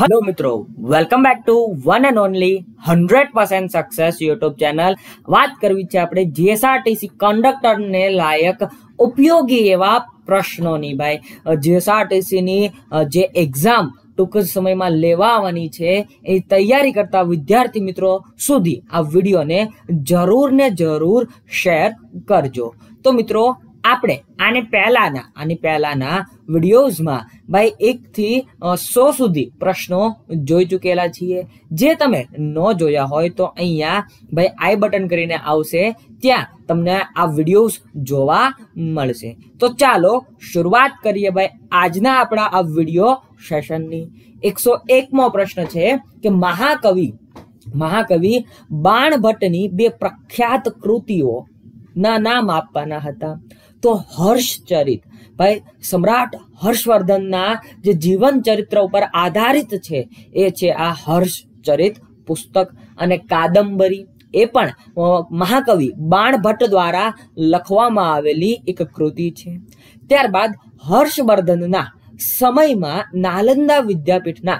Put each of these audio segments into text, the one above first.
Hello मित्रों, welcome back to one and only 100% success YouTube channel. बात करवी छे आपणे जीएसआरटीसी कंडक्टर ने लायक उपयोगी एवा प्रश्नों नी। भाई जीएसआरटीसी नी जे एग्जाम टूंक समय में लेवा आवानी छे ए तैयारी करता विद्यार्थी मित्रों सुधी आ विडियो ने जरूर शेर करजो। तो मित्रों, आपणे आने पहलाना वीडियोज में भाई 1 થી 100 सुधी प्रश्नों जोई चुकेला छीए। जे तमे न जोया होय तो अहींया भाई आई बटन करीने आवशे त्यां तमने आ वीडियोज जोवा मळशे। तो चालो शुरुआत करीए भाई आजना आपणा आ वीडियो सेशननी। 101मो प्रश्न छे के महाकवि बाण भट्टनी बे प्रख्यात कृतिओ ना नाम आपवाना हता। तो हर्षचरित भाई सम्राट हर्षवर्धन ना जे जीवन चरित्र पर आधारित छे ए छे आ हर्षचरित पुस्तक। अने कादंबरी ए पण महाकवि बाण भट्ट द्वारा लखवामां आवेली एक कृति छे। त्यारबाद हर्षवर्धन ना समय में नालंदा विद्यापीठ ना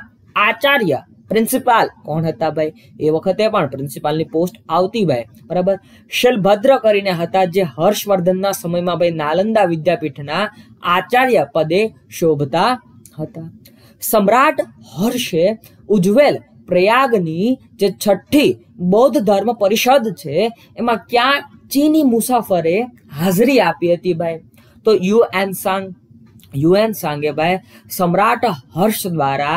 आचार्य प्रिंसिपाल कौन हता भाई? ए वखते पण प्रिंसिपाल नी पोस्ट आवती भाई, बराबर। शलभद्र करीने हता जे हर्षवर्धन ना समय में भाई नालंदा विद्यापीठ ना आचार्य पदे शोभता हता। सम्राट हर्षे उज्जवल प्रयाग नी जे छठी बौद्ध धर्म परिषद छे एमां क्या चीनी मुसाफरे हाजरी आपी हती भाई? तो युएनसांगे भाई सम्राट हर्ष द्वारा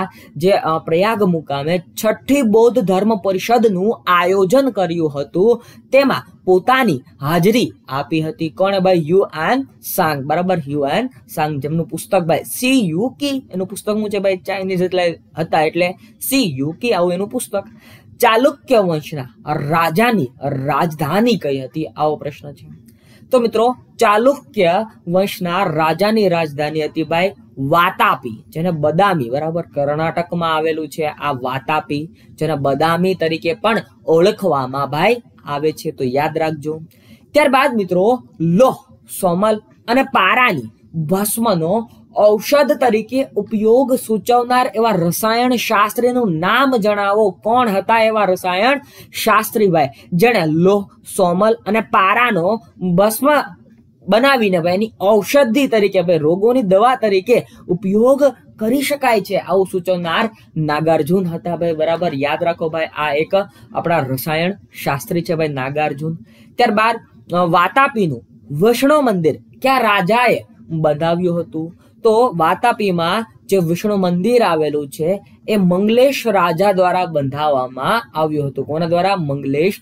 जे प्रयाग मुकामे छठी बौद्ध धर्म परिषद नु आयोजन कर्यु हतु तेमा पोतानी हाजरी आपी हती। कोणे भाई? युएनसांग, बराबर। युएनसांग जेमनु पुस्तक भाई सी यू की एनु पुस्तक मुझे भाई चाइनीज એટલે હતા એટલે सी यू की આવું એનું પુસ્તક। चालुक्य वंशना राजानी राजधानी कई हती? आवो प्रश्न छे। तो मित्रों, चालुक्य वंशना राजानी राजधानी हती भाई वातापी, जेने बदामी, बराबर, कर्नाटक में आवेलू छे आ वातापी, जेने बदामी तरीके पण ओळखवामां भाई आवे छे। तो याद राखजो। त्यारबाद मित्रों, लोह, सोमल अने पारानी भस्मनो औषध तरीके उपयोग सूचवनार एवा रसायन शास्त्री नु नाम जणावो। कोण हता एवा रसायन शास्त्री भाई जेने लोह, सोमल अने पारानो भस्म बनावीने भाई एनी औषधि तरीके भाई रोगोनी दवा तरीके उपयोग करी शकाय छे आवुं सूचवनार नागार्जुन हता भाई, बराबर। याद राखो भाई आ एक आपणा रसायन शास्त्री छे भाई नागार्जुन। त्यारबाद वातापीनु वैष्णव मंदिर क्या राजाए बनाव्युं हतुं? तो वातापी में जो विष्णु मंदिर आवेलू छे ए मंगलेश राजा द्वारा बंधावामां आव्युं हतुं। कोना द्वारा? मंगलेश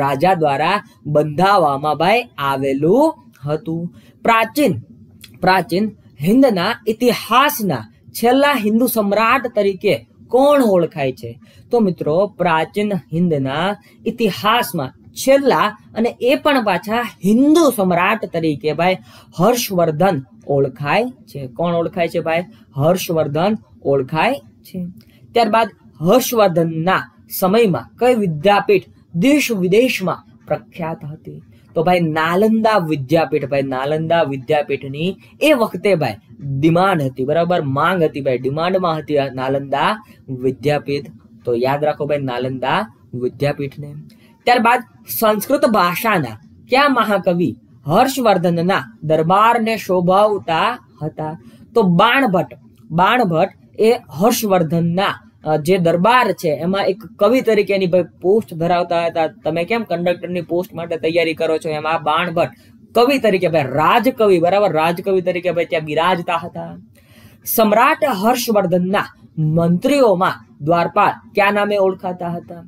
राजा द्वारा बंधावामां भाई आवेलू हतुं। प्राचीन हिंदना इतिहासना छेल्ला हिंदू सम्राट तरीके कोण ओळखाय छे? तो मित्रों, प्राचीन हिंदना इतिहास में छेल्ला अने ए पण पाछा हिंदू सम्राट तरीके भाई हर्षवर्धन ओळखाय छे। कोण ओळखाय छे भाई? हर्षवर्धन ओळखाय छे। त्यारबाद हर्षवर्धनना समयमां कई विद्यापीठ देश विदेशमां प्रख्यात हती? तो भाई नालंदा विद्यापीठ, भाई नालंदा विद्यापीठनी ए वखते भाई डिमांड हती, बराबर, मांग हती भाई, डिमांडमां हती नालंदा विद्यापीठ। तो याद राखो भाई नालंदा विद्यापीठने। त्यारबाद संस्कृत भाषाना क्या महाकवि हर्षवर्धनना दरबार ने शोभावता हता? तो बाण भट्ट ए हर्षवर्धनना जे दरबार छे एमां एक कवि तरीकेनी भाई पोस्ट धरावता हता। तमे केम कंडक्टरनी पोस्ट माटे तैयारी करो छो एमां बाण भट्ट कवि तरीके भाई राजकवि, बराबर, राजकवि तरीके भाई त्यां बिराजता हता। सम्राट हर्षवर्धनना मंत्रीओमां द्वारपाल क्या नामे ओळखाता हता?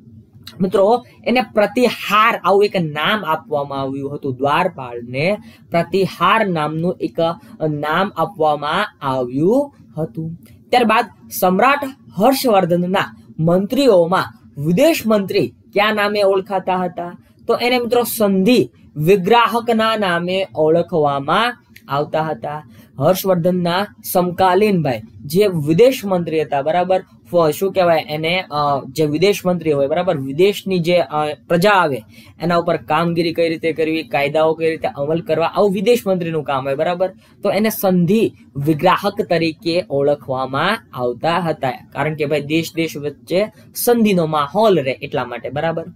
मित्रों, एने प्रतिहार आवुं एक नाम आपवामां आव्युं हतुं। द्वारपालने प्रतिहार नामनुं एक नाम आपवामां आव्युं हतुं। त्यारबाद सम्राट हर्षवर्धनना मंत्रीओमां विदेश मंत्री क्या नामे ओळखाता हता? तो एने मित्रों संधि विग्राहकना नामे ओळखवामां आवता हता। हर्षवर्धनना समकालीन भाई जे विदेश मंत्री हता, बराबर, शू कहवाय विदेश मंत्री होय बराबर विदेश प्रजा आवे एना उपर कामगीरी कई रीते करवी कायदाओ कई रीते अमल करवा आवुं विदेश मंत्री नुं काम होय बराबर। तो एने संधि विग्राहक तरीके ओळखवामां आवता हता कारण के भाई देश देश वच्चे संधिनो माहोल रहे एटला माटे बराबर।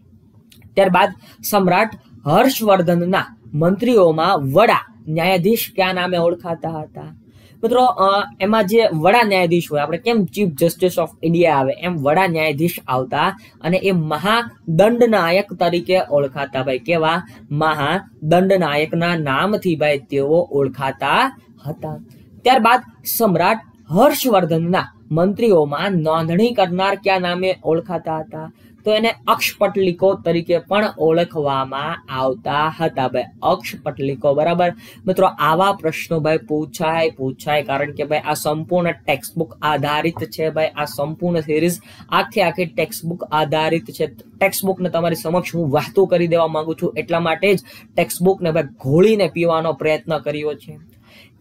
त्यारबाद सम्राट हर्षवर्धनना मंत्रीओमां वडा न्यायाधीश क्या नामे ओळखाता हता। मित्रों एमां जे वडा न्यायाधीश होय आपणे केम चीफ जस्टिस ऑफ इंडिया आवे एम वडा न्यायाधीश आवता अने ए महादंडनायक तरीके ओळखाता भाई केवा महादंडनायकना नामथी भाई तेओ ओळखाता हता। त्यारबाद सम्राट हर्षवर्धनना मंत्रीओमां नोंधणी करनार क्या नामे ओळखाता हता तो एने अक्षपटलिको तरीके पण ओळखवामां आवता हता भाई अक्षपटलिको बराबर। मित्रों आवा प्रश्नों भाई पूछाय पूछाय कारण के भाई आ संपूर्ण टेक्स्ट बुक आधारित छे भाई आ संपूर्ण सीरीज आखे आखे टेक्स्ट बुक आधारित छे। टेक्स्ट बुक ने तमारी समक्ष हूँ वाहतू करी देवा मांगु छूं एटला माटे ज टेक्स्ट बुक ने भाई घोळीने पीवानो प्रयत्न कर्यो छे।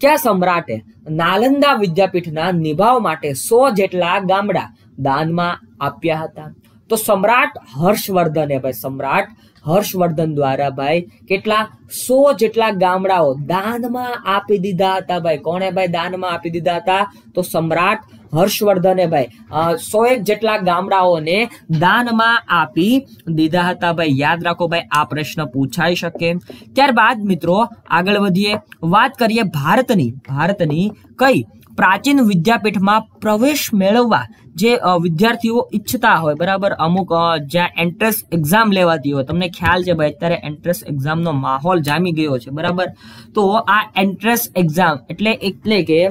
क्या सम्राटे नालंदा विद्यापीठना निभाव माटे 100 जेटला गामडा दानमां आप्या हता। तो सम्राट हर्षवर्धन है भाई सम्राट हर्षवर्धन द्वारा भाई केटला 100 जेटला गामडाओ दानमां आपी दीधा हता भाई कोणे भाई दानमां आपी दीधा हता तो सम्राट हर्षवर्धन भाई 101 जेटला गामडाओने दानमां आपी दीधा हता भाई याद राखो भाई आ प्रश्न पूछाई शके। त्यारबाद मित्रों आगळ वधीए वात करीए भारतनी कई प्राचीन विद्यापीठ में प्रवेश मेळववा जे विद्यार्थीओ इच्छता होय बराबर अमुक ज्यां एंट्रेंस एक्जाम लेवाती होय तमने ख्याल छे भाई अत्यारे एंट्रेंस एक्जाम नो माहोल जामी गयो छे बराबर। तो आ एंट्रेंस एक्जाम एटले के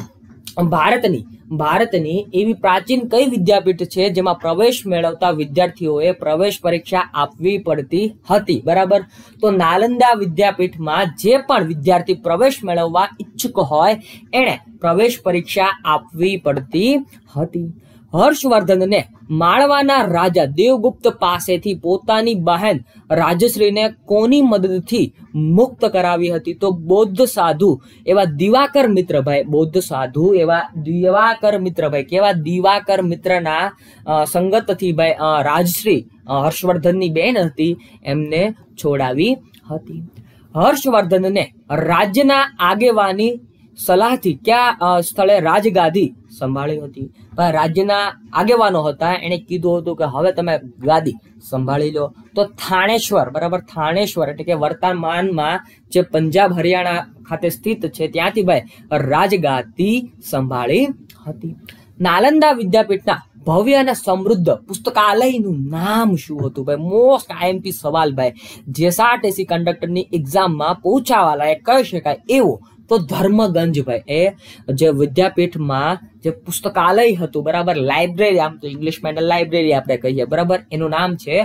भारतनी एवी प्राचीन कई विद्यापीठ छे जेमां प्रवेश मेळवता विद्यार्थीओए प्रवेश परीक्षा आपवी पड़ती हती बराबर। तो नालंदा विद्यापीठ में जे पण विद्यार्थी प्रवेश मेळववा इच्छुक होय एणे प्रवेश परीक्षा आपवी पड़ती हती। हर्षवर्धन ने मालवाना राजा देवगुप्त पासेथी पोतानी बहन राजश्री ने कोनी मददथी मुक्त करावी हती तो बौद्ध साधु एवा दिवाकर मित्र भाई केवा दिवाकर मित्रना संगतथी भाई राजश्री हर्षवर्धननी बहन हती एमने छोड़ावी हती। हर्षवर्धन ने राज्यना आगेवानी सलाह थी क्या स्थले राजगादी संभाळी हती पर राज्यना आगेवानो हता एने कीधुं हतुं के हवे तमे गादी संभाळी लो। तो थाणेश्वर बराबर थाणेश्वर एटले के वर्तमानमां जे पंजाब हरियाणा खाते स्थित छे त्यांथी भाई राजगादी संभाळी हती। नालंदा विद्यापीठना भव्य अने समृद्ध पुस्तकालयनुं नाम शुं हतुं भाई मोस्ट आईएमपी सवाल भाई जे 60-80 कंडक्टरनी एक्झाममां पूछावा लायक कही शकाय एवो तो धर्मगंज भाई ए विद्यापीठ में जो पुस्तकालय हतुं बराबर लाइब्रेरी आम तो इंग्लिश में लाइब्रेरी आपणे कहीए बराबर एनुं नाम छे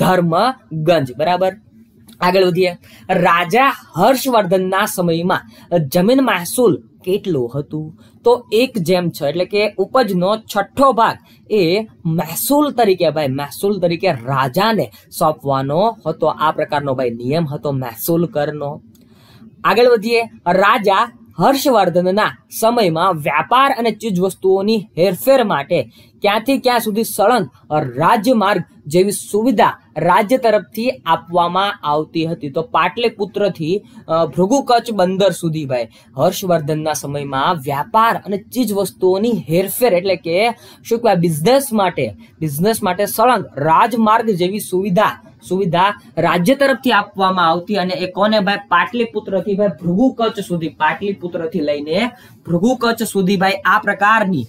धर्मगंज बराबर। आगळ वधीए राजा हर्षवर्धनना समयमां जमीन महसूल केटलो हतुं तो 1/6 एटले के उपजनो छठ्ठो भाग ए महसूल तरीके भाई महसूल तरीके राजाने सोंपवानो हतो आ प्रकारनो भाई नियम हतो महसूल करनो। आगळ वधीए राजा हर्षवर्धनना समयमां व्यापार अने चीजवस्तुओनी हेरफेर माटे क्यांथी क्यां सुधी सळंग राजमार्ग जेवी सुविधा राज्य तरफथी आपवामां आवती हती तो पाटलीपुत्रथी भृगु कच्छ बंदर सुधी भाई हर्षवर्धनना समयमां व्यापार अने चीजवस्तुओनी हेरफेर एटले के शुं कहेवाय बिझनेस माटे सळंग राजमार्ग जेवी सुविधा राज्य तरफथी आपवामां आवती अने ए कोने भाई पाटलीपुत्रथी भाई भृगु कच्छ सुधी भाई आ प्रकारनी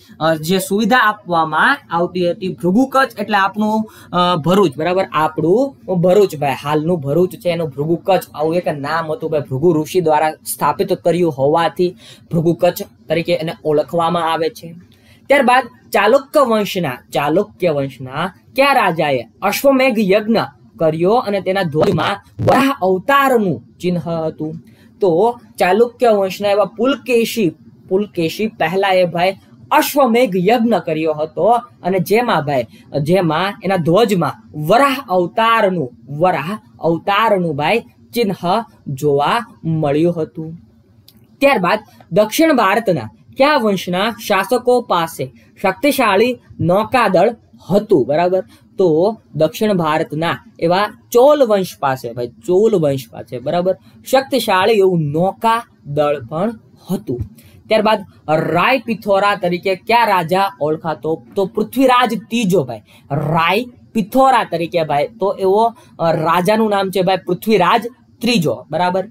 जे सुविधा आपवामां आवती हती। भृगु कच्छ एटले आपनुं भरूच बराबर आपणुं भरूच भाई हालनुं भरूच छे एनुं भृगु कच्छ आवुं एक नाम हतुं भाई भृगु ऋषि द्वारा स्थापित कर्युं होवाथी भृगु कच्छ तरीके एने ओळखवामां आवे छे। त्यारबाद चालुक्य वंशना क्या राजाए अश्वमेघ यज्ञ कर्यो अने तेना ध्वजमां वराह अवतारनुं चिन्ह हतुं तो चालुक्य वंशना एवा पुलकेशी पहला ए भाई अश्वमेघ यज्ञ कर्यो हतो अने जेमा एना ध्वजमां वराह अवतारनुं भाई चिन्ह जोवा मळ्युं हतुं। त्यारबाद दक्षिण भारतना क्या वंशना शासकों पास शक्तिशाली नौकादल हतु बराबर। तो दक्षिण भारत ना एवा चोल वंश पास भाई चोल वंश पास बराबर शक्तिशाली एवं नौकादल पण हतु। त्यारबाद राय पिथोरा तरीके क्या राजा ओळखातो तो पृथ्वीराज तीजो भाई राय पिथोरा तरीके भाई तो एवो राजा नु नाम छे भाई पृथ्वीराज त्रीजो बराबर।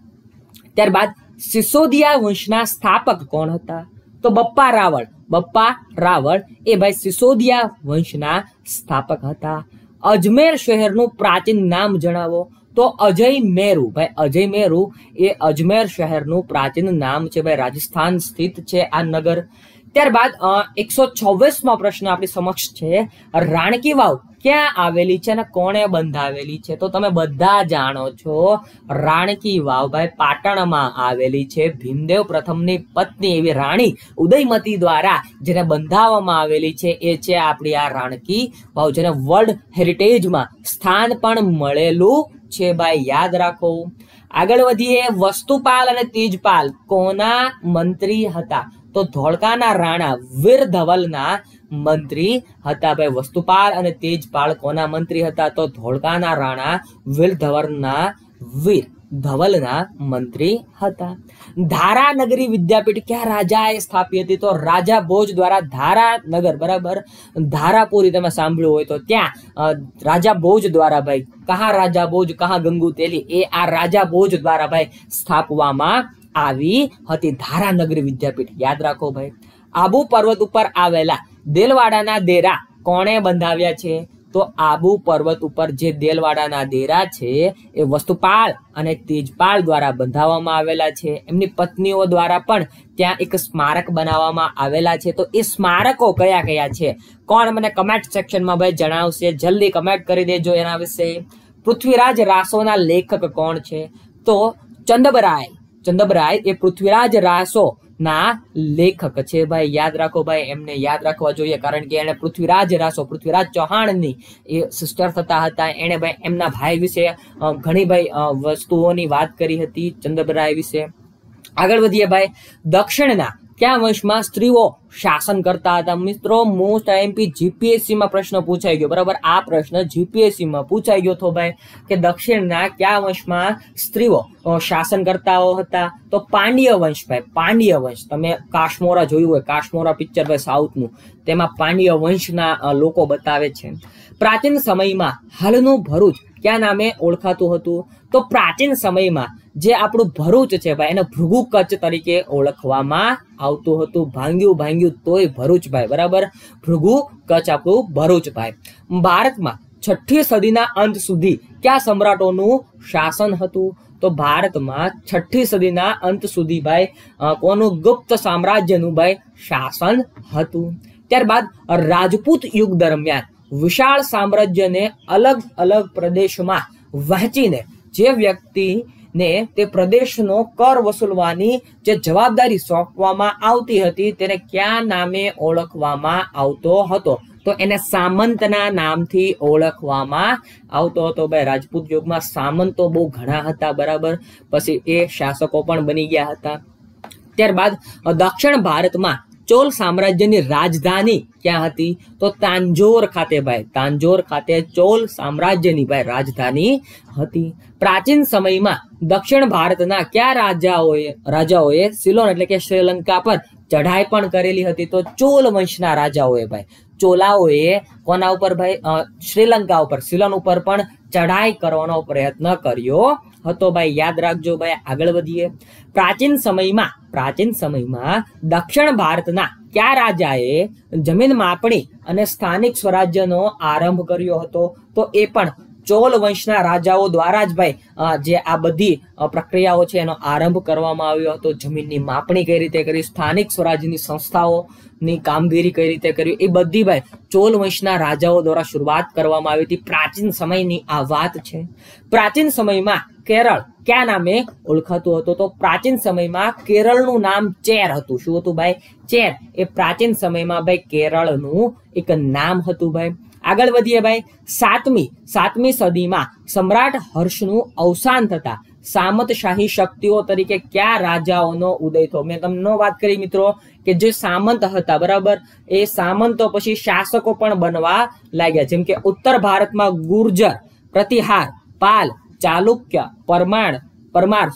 त्यारबाद सिसोदिया वंशना स्थापक कोण हता तो बप्पा रावल ए भाई सिसोदिया वंशना स्थापक हता। अजमेर शहर नु प्राचीन नाम जणावो तो अजय मेरू ए अजमेर शहर नु प्राचीन नाम छे भाई राजस्थान स्थित छे आ नगर। त्यारबाद 126मो प्रश्न आपणी समक्ष छे राणी की वाव क्या आवेली छे ने कोणे बंधावेली छे तो तमे बधा जाणो छो राणी की वाव भाई पाटण मां आवेली छे। भीमदेव प्रथमनी पत्नी एवी राणी उदयमती द्वारा जेने बंधाववामां आवेली छे ए छे आपणी आ राणी की वाव जेने वर्ल्ड हेरिटेज मां स्थान पण मळेલું छे भाई याद राखो। आगळ वधीए वस्तुपाल अने तेजपाल कोना मंत्री हता तो धोलका ना राणा वीर धवल ना मंत्री हता भाई। वस्तुपाल अने तेजपाल कोना मंत्री हता तो धोलका ना राणा वीर धवल ना मंत्री हता। धारा नगरी विद्यापीठ क्या राजाए स्थापी हती तो राजा भोज द्वारा धारा नगर बराबर धारापुरी तमे सांभळ्युं होय तो त्या राजा भोज द्वारा भाई कहाँ राजा भोज कहाँ गंगू तेली ए आ राजा भोज द्वारा भाई स्थापवामां आवी हती धारा नगरी विद्यापीठ याद राखो भाई। आबू पर्वत उपर आवेला देलवाडाना देरा कोणे बंधाव्या छे तो आबू पर्वत उपर जे देलवाडाना देरा छे ए वस्तुपाल अने तेजपाल द्वारा बंधावामां आवेला छे। एमनी पत्नीओ द्वारा पण त्यां एक स्मारक बनावामां आवेला छे तो ए स्मारको कया कया छे कोण मने कमेंट सेक्शन मां भाई जणावशे जल्दी कमेंट करी देजो एना विषे। पृथ्वीराज रासोना लेखक कोण छे तो चंदबराय ए पृथ्वीराज रासो ना लेखक छे भाई याद राखो भाई। एमने याद रखवा जोईए कारण के एने पृथ्वीराज रासो पृथ्वीराज चौहान नी ए सिस्टर थता हता एने भाई एमना भाई विषे घणी भाई वस्तुओनी वात करी हती चंदबराय विषे। आगळ वधीए भाई दक्षिणना क्या वंश में स्त्रीओ शासन करता हता मित्रों मोस्ट आईएमपी जीपीएससी में प्रश्न पूछाई गयो बराबर। आ प्रश्न जीपीएससी में पूछाई गयो तो भाई के दक्षिणना क्या वंश में स्त्रीओ शासन करताओ हता तो पांड्य वंश भाई पांड्य वंश तमे काश्मोरा जोयुं होय काश्मोरा पिक्चर भाई साउथ नु तेमां पांड्य वंशना लोको बतावे छे। प्राचीन समय में हालनु भरूच क्या नामे ओळखातुं हतुं तो प्राचीन समय में जे आपणो भरूच छे भाई एने भृगु कच्छ तरीके ओळखवामां आवतुं हतुं। भांग्यु भांग्यु तोय भरूच भाई बराबर भृगु कच्छ आपणो भरूच भाई। भारत में 6 सदीना अंत सुधी क्या सम्राटोनुं शासन हतुं तो भारत में 6 सदीना अंत सुधी भाई कोनुं गुप्त साम्राज्यनुं भाई शासन हतुं। त्यारबाद राजपूत युग दरमियान विशाल साम्राज्य ने अलग अलग प्रदेश में वहेंचीने जे व्यक्ति ने ते प्रदेश नो कर वसूलवानी जे जवाबदारी सौंपवामां आवती हती तेने क्या नामे ओळखवामां आवतो हतो तो एने सामंतना नामथी ओळखवामां आवतो हतो भाई। राजपूत युग में सामंतो बहु घणा हता बराबर पछी ए शासको पण बनी गया हता। त्यारबाद दक्षिण भारत में चोल साम्राज्यनी राजधानी क्या हती तो तांजोर खाते भाई तांजोर खाते चोल साम्राज्यनी भाई राजधानी हती। प्राचीन समय में दक्षिण भारत ना क्या राजाओए सिलोन एटले के श्रीलंका पर चढ़ाई पण करेली हती तो चोल वंशना राजाओए भाई चोलाओए कोना उपर भाई श्रीलंका पर सिलोन उपर पण चढ़ाई करवानो प्रयत्न कर्यो हतो भाई याद राखजो भाई। आगळ वधीए प्राचीन समय में दक्षिण भारत ना क्या राजाए जमीन मापणी अने स्थानिक स्वराज्य नो आरंभ कर्यो हतो तो ए पण चोल वंशना राजाओ द्वारा ज भाई जे आ बधी प्रक्रियाओ छे एनो आरंभ करवामां आव्यो हतो। जमीननी मापणी कई रीते करी स्थानिक स्वराज्यनी संस्थाओनी कामगीरी कई रीते करी ए बधी भाई चोल वंशना राजाओ द्वारा शुरुआत करवामां आवी हती। प्राचीन समयनी आ वात छे। प्राचीन समयमां केरल क्या नामे ओळखातुं हतुं तो प्राचीन समय में केरल नु नाम चेर हतुं शुं हतुं भाई चेर ए प्राचीन समय में भाई केरल नु एक नाम हतुं भाई। आगळ वधीए भाई सातमी सदी में सम्राट हर्ष नु अवसान थता सामंतशाही शक्तिओ तरीके क्या राजाओनो उदय थयो। मैं तमने वात करी मित्रों के जे सामंत हता बराबर ए सामंतो पछी शासको पण बनवा लाग्या, जेम के उत्तर भारत में गुर्जर, प्रतिहार, पाल, चालुक्य, परमार,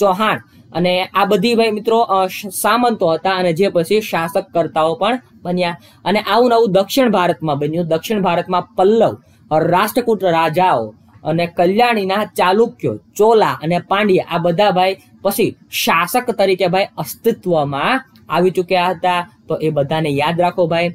चौहान अने आ बधी भाई मित्रों सामंतो हता अने जे पछी शासककर्ताओ पण बन्या। अने आवुं नवुं दक्षिण भारत में बन्युं। दक्षिण भारत में पल्लव और राष्ट्रकूट राजाओ अने कल्याणीना चालुक्यो, चोला अने पांड्या आ बधा भाई पछी शासक तरीके भाई अस्तित्वमां आवी चुक्या हता। तो ए बधाने याद राखो भाई।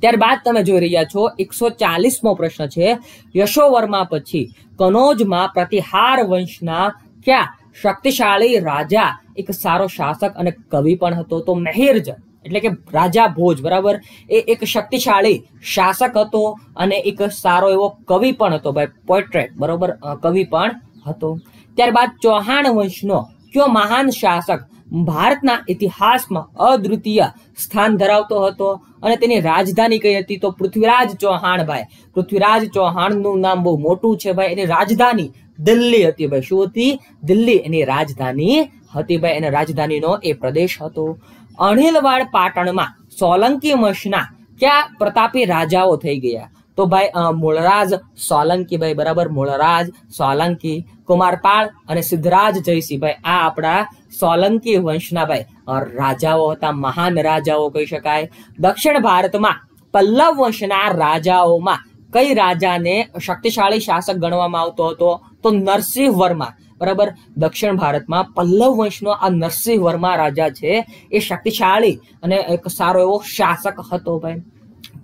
त्यारबाद तमे जोई रह्या छो 140मो प्रश्न छे, यशोवर्मा पछी कनौजमां प्रतिहार वंशना क्या शक्तिशाली राजा एक सारो शासक अने कवि पण हतो। तो महेरजन एटले के राजा भोज बराबर ए एक शक्तिशाली शासक हतो अने एक सारो एवो कवि पण हतो भाई, पोएट्रेट बराबर कवि पण हतो। त्यारबाद चौहान वंशनो क्यो महान शासक भारतना इतिहासमां अद्वितीय स्थान धरावतो हतो अने तेनी राजधानी कई हती? तो पृथ्वीराज चौहान भाई। पृथ्वीराज चौहाननुं नाम बहु मोटुं छे भाई, एनी राजधानी दिल्ली हती भाई। शुं हती? दिल्ली एनी राजधानी हती भाई, एनी राजधानीनो ए प्रदेश हतो। अणिलवाड़ पाटण में सोलंकी वंशना क्या प्रतापी राजाओ थई गया? तो भाई मूलराज सोलंकी भाई बराबर, मूलराज सोलंकी, कुमारपाल अने सिद्धराज जयसिंह भाई आ आपड़ा सोलंकी वंशना भाई और राजाओ हता, महान राजाओ कही शकाय। दक्षिण भारत में पल्लव वंशना राजाओं में कई राजा ने शक्तिशाली शासक गणवामां आवतो हतो? तो नरसिंह वर्मा बराबर। दक्षिण भारत में पल्लव वंश नो आ नरसिंह वर्मा राजा छे ए शक्तिशाली अने एक सारो एवो शासक हतो भाई।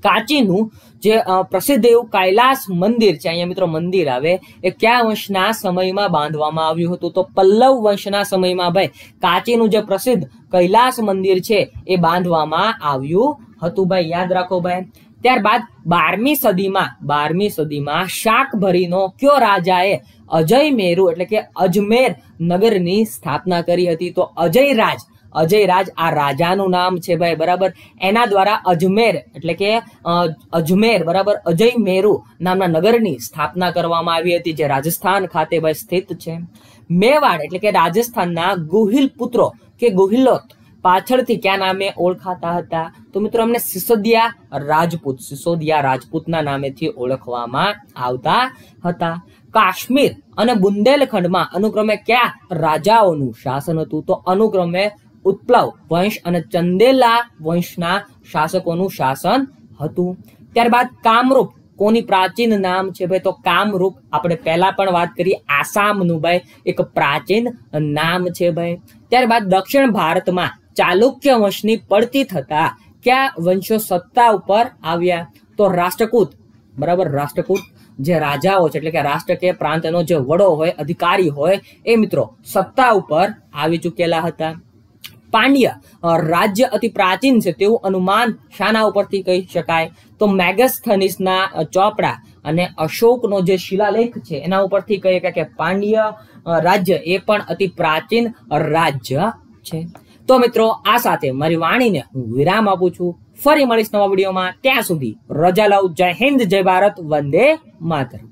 काची नु जे प्रसिद्ध एवं कैलास मंदिर छे, अहींया मित्रों मंदिर आवे, ए क्या वंशना समय में बांधवामां आव्युं हतुं? तो पल्लव वंशना समय में भाई काची नु जे प्रसिद्ध कैलास मंदिर छे ए बांधवामां आव्युं हतुं भाई, याद राखो भाई। त्यारबाद 12मी सदी में शाकभरीनो क्यो राजाए अजय मेरू एटले के अजमेर नगर नी स्थापना करी हती? तो अजयराज आ राजानुं नाम छे भाई बराबर। एना द्वारा अजमेर एटले के अजमेर बराबर अजय मेरू नामना नगर नी स्थापना करवामां आवी हती, जे राजस्थान खाते भाई स्थित छे। मेवाड़ एटले के राजस्थानना गुहिल पुत्रो के गुहिलोत पाछळथी क्या नामे ओळखाता हता? तो मित्रों हमने सिसोदिया राजपूतना नामेथी ओळखवामां आवता हता। काश्मीर अने बुंदेलखंडमां अनुक्रमे क्या राजाओनुं शासन हतुं? तो अनुक्रमे उत्प्लव वंश अने चंदेला वंशना शासकोनुं शासन हतुं। त्यारबाद कामरूप कोनी प्राचीन नाम छे भाई? तो कामरूप आपणे पहेला पण वात करी आसामनुं भाई एक प्राचीन नाम छे भाई। त्यारबाद दक्षिण भारतमां चालुक्य वंशनी पड़ती थता क्या वंशो सत्ता उपर आव्या? तो राष्ट्रकूट बराबर। राष्ट्रकूट जे राजाओ छे एटले के राष्ट्र के प्रांतनो जे वडो होय, अधिकारी होय, ए मित्रों सत्ता उपर आवी चुकेला हता। पांड्या राज्य अति प्राचीन छे तेवुं अनुमान शाना उपरथी कही शकाय? तो मेगस्थनीसना चोपड़ा अने अशोकनो जे शिलालेख छे एना उपरथी कही शकाय के पांड्या राज्य ए पण अति प्राचीन राज्य छे। तो मित्रों आ साथे मारी वाणीने हुं विराम आपू छुं। फरी मळीश नवा विडियोमां, त्यां सुधी रजा लो। जय हिंद, जय भारत, वंदे मातरम।